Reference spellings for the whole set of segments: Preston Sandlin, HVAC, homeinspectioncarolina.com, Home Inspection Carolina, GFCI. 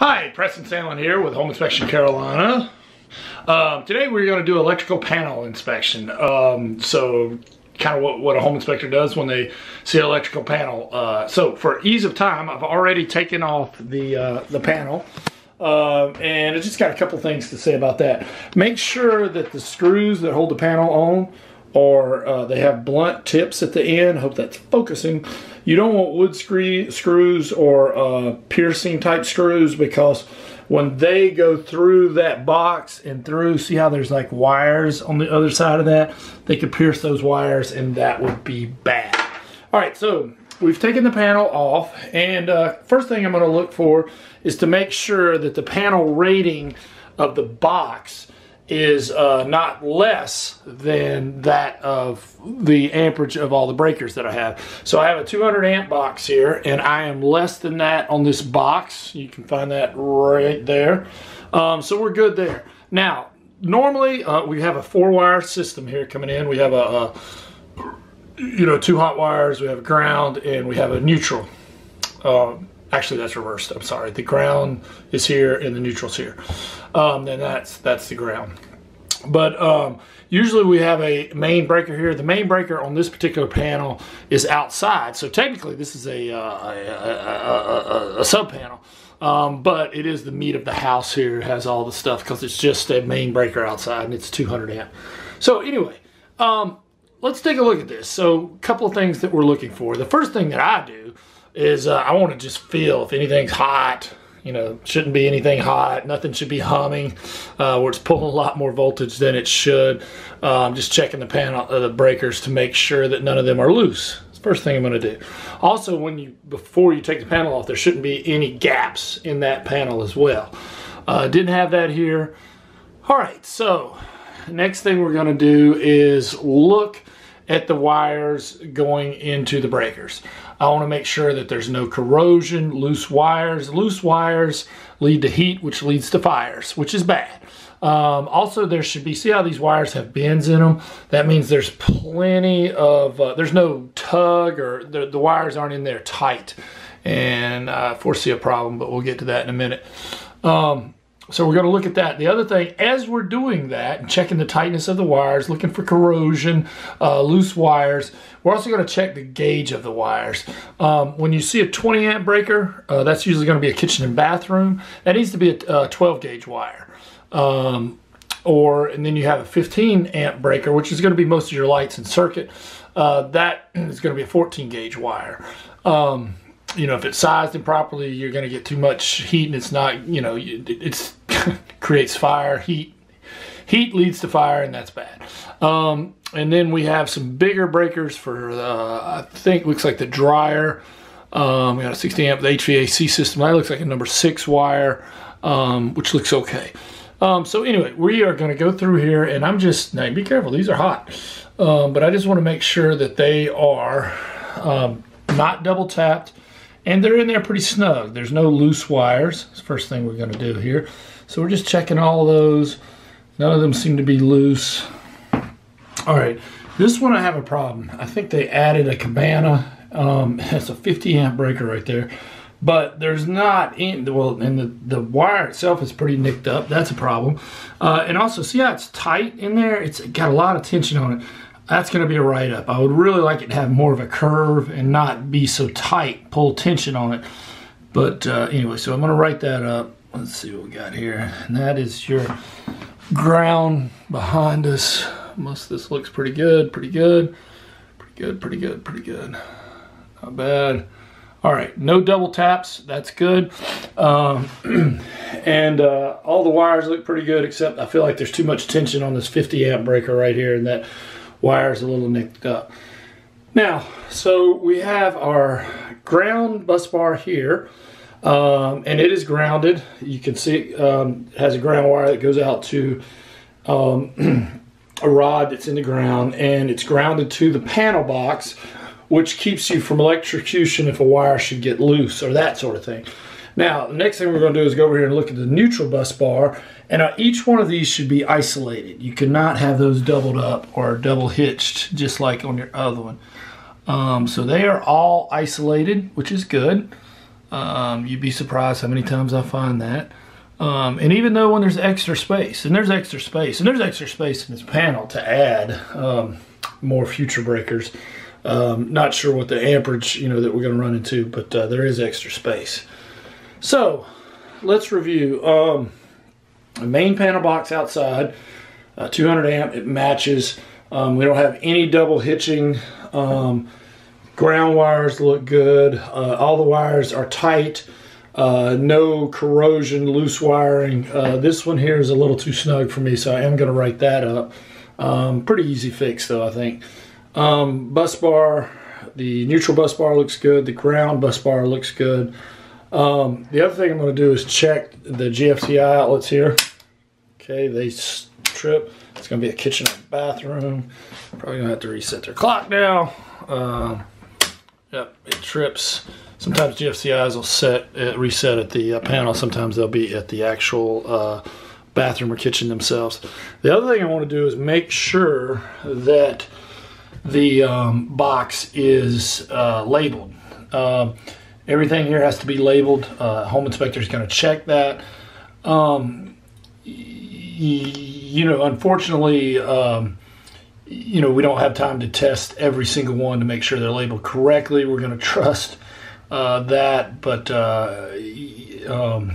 Hi, Preston Sandlin here with Home Inspection Carolina. Today we're going to do electrical panel inspection. So kind of what a home inspector does when they see an electrical panel. So for ease of time, I've already taken off the panel. And I just got a couple things to say about that. Make sure that the screws that hold the panel on they have blunt tips at the end. Hope that's focusing. You don't want wood screws or piercing type screws, because when they go through that box and through, see how there's like wires on the other side of that? They could pierce those wires and that would be bad. All right, so we've taken the panel off, and first thing I'm gonna look for is to make sure that the panel rating of the box is not less than that of the amperage of all the breakers that I have. So I have a 200 amp box here, and I am less than that on this box. You can find that right there. So we're good there. Now, normally we have a 4-wire system here coming in. We have two hot wires, we have a ground, and we have a neutral. Actually, that's reversed, I'm sorry. The ground is here and the neutral's here. And that's the ground. But usually we have a main breaker here. The main breaker on this particular panel is outside. So technically this is a sub panel. But it is the meat of the house here. It has all the stuff because it's just a main breaker outside, and it's 200 amp. So anyway, let's take a look at this. So a couple of things that we're looking for. The first thing that I do is I want to just feel if anything's hot. You know, shouldn't be anything hot. Nothing should be humming, where it's pulling a lot more voltage than it should. Just checking the panel, the breakers, to make sure that none of them are loose. It's the first thing I'm going to do. Also, before you take the panel off, there shouldn't be any gaps in that panel as well. Didn't have that here. All right, so next thing we're going to do is look at the wires going into the breakers. I want to make sure that there's no corrosion, loose wires. Loose wires lead to heat, which leads to fires, which is bad. Also, there should be, see how these wires have bends in them? That means there's plenty of, there's no tug, or the wires aren't in there tight. And I foresee a problem, but we'll get to that in a minute. So we're going to look at that. The other thing, as we're doing that, and checking the tightness of the wires, looking for corrosion, loose wires, we're also going to check the gauge of the wires. When you see a 20 amp breaker, that's usually going to be a kitchen and bathroom. That needs to be a 12 gauge wire. And then you have a 15 amp breaker, which is going to be most of your lights and circuit. That is going to be a 14 gauge wire. You know, if it's sized improperly, you're going to get too much heat, and it's not, you know, it creates fire. Heat leads to fire, and that's bad. And then we have some bigger breakers for, I think, looks like the dryer. We got a 60 amp, the HVAC system. That looks like a number 6 wire, which looks okay. So anyway, we are going to go through here, and I'm just, now be careful, these are hot. But I just want to make sure that they are not double tapped. And they're in there pretty snug. There's no loose wires. That's the first thing we're going to do here. So we're just checking all those. None of them seem to be loose. All right. This one I have a problem. I think they added a cabana. That's a 50 amp breaker right there. But there's not any, well, and the wire itself is pretty nicked up. That's a problem. And also, see how it's tight in there? It's got a lot of tension on it. That's going to be a write-up. I would really like it to have more of a curve and not be so tight, pull tension on it. But anyway, so I'm going to write that up. Let's see what we got here. And that is your ground behind us. Most of this looks pretty good, pretty good, pretty good, pretty good, pretty good. Not bad. All right, no double taps. That's good. And all the wires look pretty good, except I feel like there's too much tension on this 50 amp breaker right here, and that wire's a little nicked up. Now, so we have our ground bus bar here, and it is grounded. You can see it has a ground wire that goes out to a rod that's in the ground, and it's grounded to the panel box, which keeps you from electrocution if a wire should get loose or that sort of thing. Now, the next thing we're going to do is go over here and look at the neutral bus bar. And each one of these should be isolated. You cannot have those doubled up or double hitched, just like on your other one. So they are all isolated, which is good. You'd be surprised how many times I find that. And even though when there's extra space, and there's extra space, and there's extra space in this panel to add more future breakers. Not sure what the amperage, you know, that we're going to run into, but there is extra space. So let's review. A main panel box outside, 200 amp, it matches. We don't have any double hitching. Ground wires look good. All the wires are tight. No corrosion, loose wiring. This one here is a little too snug for me, so I am going to write that up. Pretty easy fix though, I think. Bus bar, the neutral bus bar looks good. The ground bus bar looks good. The other thing I'm going to do is check the GFCI outlets here. Okay, they trip. It's going to be a kitchen and bathroom. Probably going to have to reset their clock now. Yep, it trips. Sometimes GFCIs will reset at the panel. Sometimes they'll be at the actual bathroom or kitchen themselves. The other thing I want to do is make sure that the box is labeled. Everything here has to be labeled. Home inspector is going to check that. You know, unfortunately, you know, we don't have time to test every single one to make sure they're labeled correctly. We're going to trust that, but you know,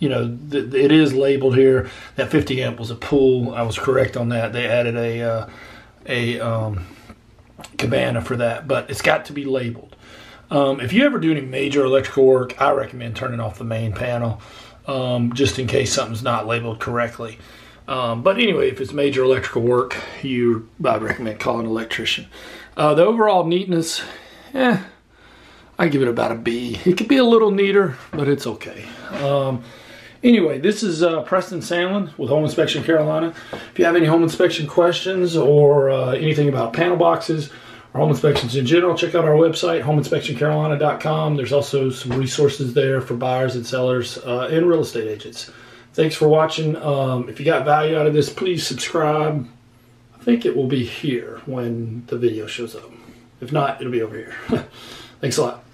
it is labeled here. That 50 amp was a pull. I was correct on that. They added a cabana for that, but it's got to be labeled. If you ever do any major electrical work, I recommend turning off the main panel just in case something's not labeled correctly. But anyway, if it's major electrical work, I recommend calling an electrician. The overall neatness, I give it about a B. It could be a little neater, but it's okay. Anyway, this is Preston Sandlin with Home Inspection Carolina. If you have any home inspection questions or anything about panel boxes, home inspections in general, check out our website, homeinspectioncarolina.com. There's also some resources there for buyers and sellers and real estate agents. Thanks for watching. If you got value out of this, please subscribe. I think it will be here when the video shows up. If not, it'll be over here. Thanks a lot.